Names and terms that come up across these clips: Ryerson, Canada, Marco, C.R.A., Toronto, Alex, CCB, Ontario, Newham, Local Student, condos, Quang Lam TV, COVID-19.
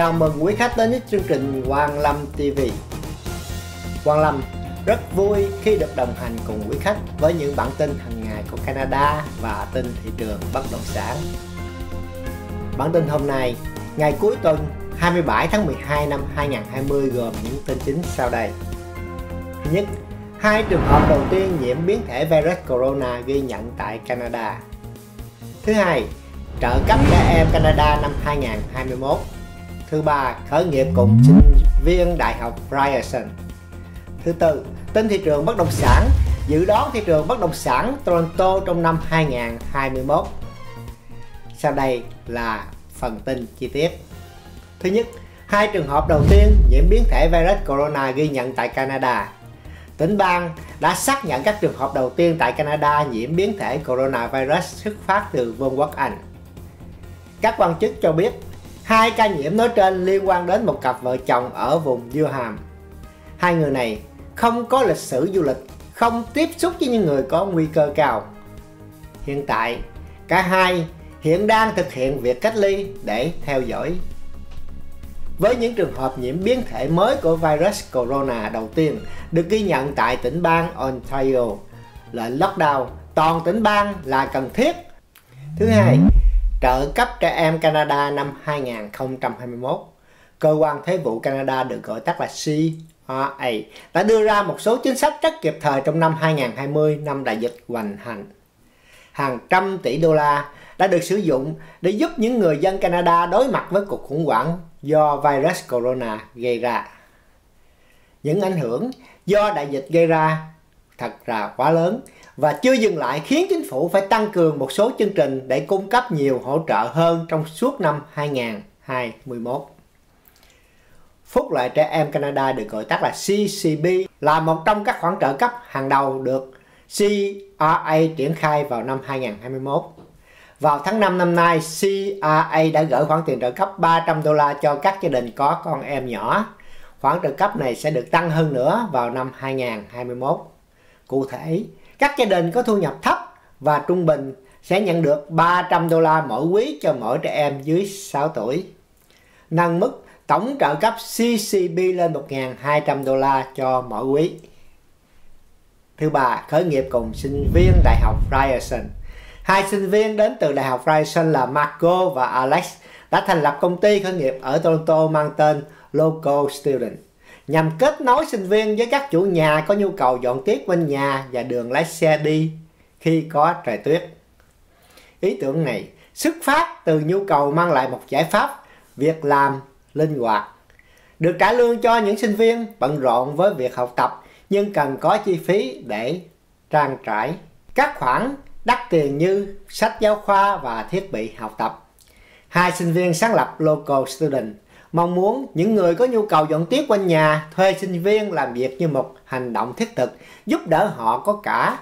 Chào mừng quý khách đến với chương trình Quang Lam TV. Quang Lam rất vui khi được đồng hành cùng quý khách với những bản tin hàng ngày của Canada và tin thị trường bất động sản. Bản tin hôm nay, ngày cuối tuần 27 tháng 12 năm 2020 gồm những tin chính sau đây. Thứ nhất, 2 trường hợp đầu tiên nhiễm biến thể virus corona ghi nhận tại Canada. Thứ hai, trợ cấp trẻ em Canada năm 2021. Thứ ba, khởi nghiệp cùng sinh viên Đại học Ryerson. Thứ tư, tin thị trường bất động sản, dự đoán thị trường bất động sản Toronto trong năm 2021. Sau đây là phần tin chi tiết. Thứ nhất, 2 trường hợp đầu tiên nhiễm biến thể virus corona ghi nhận tại Canada. Tỉnh bang đã xác nhận các trường hợp đầu tiên tại Canada nhiễm biến thể coronavirus xuất phát từ Vương quốc Anh. Các quan chức cho biết, 2 ca nhiễm nói trên liên quan đến một cặp vợ chồng ở vùng Newham. 2 người này không có lịch sử du lịch, không tiếp xúc với những người có nguy cơ cao. Hiện tại, cả 2 hiện đang thực hiện việc cách ly để theo dõi. Với những trường hợp nhiễm biến thể mới của virus corona đầu tiên được ghi nhận tại tỉnh bang Ontario, lệnh lockdown toàn tỉnh bang là cần thiết. Thứ hai, trợ cấp trẻ em Canada năm 2021. Cơ quan Thuế vụ Canada được gọi tắt là C.R.A. đã đưa ra một số chính sách rất kịp thời trong năm 2020, năm đại dịch hoành hành. Hàng trăm tỷ đô la đã được sử dụng để giúp những người dân Canada đối mặt với cuộc khủng hoảng do virus corona gây ra. Những ảnh hưởng do đại dịch gây ra thật là quá lớn và chưa dừng lại, khiến chính phủ phải tăng cường một số chương trình để cung cấp nhiều hỗ trợ hơn trong suốt năm 2021. Phúc lợi trẻ em Canada được gọi tắt là CCB là một trong các khoản trợ cấp hàng đầu được C.R.A. triển khai vào năm 2021. Vào tháng 5 năm nay, C.R.A. đã gửi khoản tiền trợ cấp 300 đô la cho các gia đình có con em nhỏ. Khoản trợ cấp này sẽ được tăng hơn nữa vào năm 2021. Cụ thể, các gia đình có thu nhập thấp và trung bình sẽ nhận được 300 đô la mỗi quý cho mỗi trẻ em dưới 6 tuổi. Nâng mức tổng trợ cấp CCB lên 1.200 đô la cho mỗi quý. Thứ ba, khởi nghiệp cùng sinh viên Đại học Ryerson. 2 sinh viên đến từ Đại học Ryerson là Marco và Alex đã thành lập công ty khởi nghiệp ở Toronto mang tên Local Student, nhằm kết nối sinh viên với các chủ nhà có nhu cầu dọn tiết quanh nhà và đường lái xe đi khi có trời tuyết. Ý tưởng này xuất phát từ nhu cầu mang lại một giải pháp việc làm linh hoạt, được trả lương cho những sinh viên bận rộn với việc học tập nhưng cần có chi phí để trang trải các khoản đắt tiền như sách giáo khoa và thiết bị học tập. 2 sinh viên sáng lập Local Student mong muốn những người có nhu cầu dọn tiết quanh nhà thuê sinh viên làm việc như một hành động thiết thực, giúp đỡ họ có cả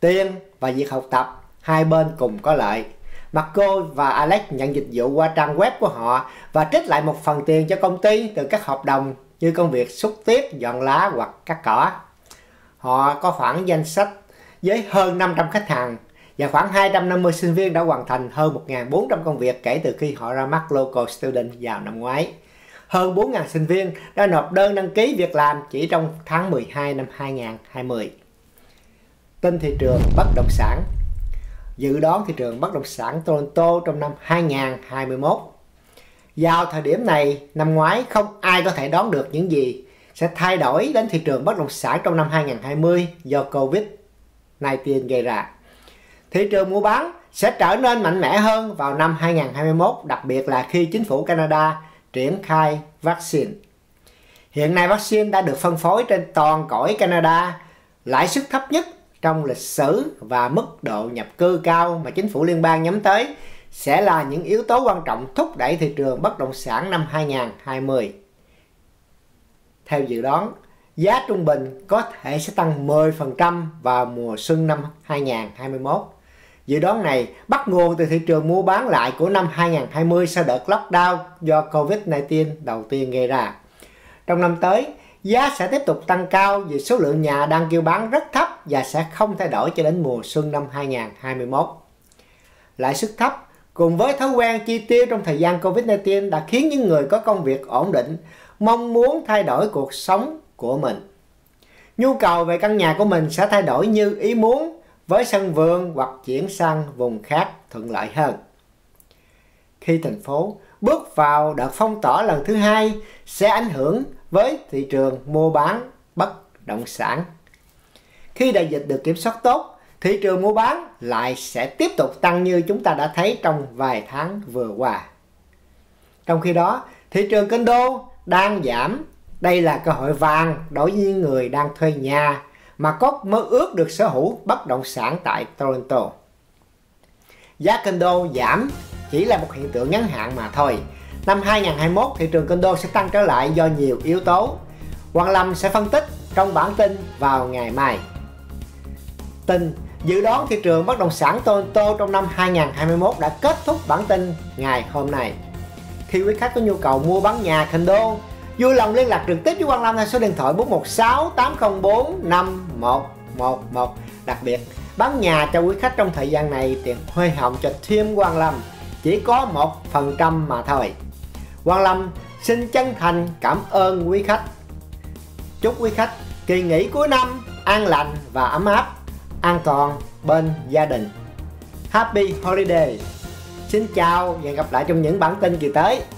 tiền và việc học tập, hai bên cùng có lợi. Marco và Alex nhận dịch vụ qua trang web của họ và trích lại một phần tiền cho công ty từ các hợp đồng như công việc xúc tiếp, dọn lá hoặc cắt cỏ. Họ có khoảng danh sách với hơn 500 khách hàng và khoảng 250 sinh viên đã hoàn thành hơn 1.400 công việc kể từ khi họ ra mắt Local Student vào năm ngoái. Hơn 4.000 sinh viên đã nộp đơn đăng ký việc làm chỉ trong tháng 12 năm 2020. Tin thị trường bất động sản, dự đoán thị trường bất động sản Toronto trong năm 2021. Vào thời điểm này, năm ngoái không ai có thể đoán được những gì sẽ thay đổi đến thị trường bất động sản trong năm 2020 do COVID-19 gây ra. Thị trường mua bán sẽ trở nên mạnh mẽ hơn vào năm 2021, đặc biệt là khi chính phủ Canada triển khai vaccine. Hiện nay vaccine đã được phân phối trên toàn cõi Canada, lãi suất thấp nhất trong lịch sử và mức độ nhập cư cao mà chính phủ liên bang nhắm tới sẽ là những yếu tố quan trọng thúc đẩy thị trường bất động sản năm 2020. Theo dự đoán, giá trung bình có thể sẽ tăng 10% vào mùa xuân năm 2021. Dự đoán này bắt nguồn từ thị trường mua bán lại của năm 2020 sau đợt lockdown do COVID-19 đầu tiên gây ra. Trong năm tới, giá sẽ tiếp tục tăng cao vì số lượng nhà đang kêu bán rất thấp và sẽ không thay đổi cho đến mùa xuân năm 2021. Lãi suất thấp Cùng với thói quen chi tiêu trong thời gian Covid-19 đã khiến những người có công việc ổn định mong muốn thay đổi cuộc sống của mình. Nhu cầu về căn nhà của mình sẽ thay đổi như ý muốn, với sân vườn hoặc chuyển sang vùng khác thuận lợi hơn. Khi thành phố bước vào đợt phong tỏa lần thứ hai sẽ ảnh hưởng với thị trường mua bán bất động sản. Khi đại dịch được kiểm soát tốt, thị trường mua bán lại sẽ tiếp tục tăng như chúng ta đã thấy trong vài tháng vừa qua. Trong khi đó, thị trường condo đang giảm. Đây là cơ hội vàng đối với những người đang thuê nhà mà có mơ ước được sở hữu bất động sản tại Toronto. Giá condo giảm chỉ là một hiện tượng ngắn hạn mà thôi. Năm 2021, thị trường condo sẽ tăng trở lại do nhiều yếu tố. Quang Lam sẽ phân tích trong bản tin vào ngày mai. Tin dự đoán thị trường bất động sản Toronto trong năm 2021 đã kết thúc bản tin ngày hôm nay. Khi quý khách có nhu cầu mua bán nhà condo, vui lòng liên lạc trực tiếp với Quang Lam theo số điện thoại 416 804 5111. Đặc biệt, bán nhà cho quý khách trong thời gian này, tiền huê hồng cho team Quang Lam chỉ có 1% mà thôi. Quang Lam xin chân thành cảm ơn quý khách. Chúc quý khách kỳ nghỉ cuối năm an lành và ấm áp, an toàn bên gia đình. Happy Holiday. Xin chào và hẹn gặp lại trong những bản tin kỳ tới.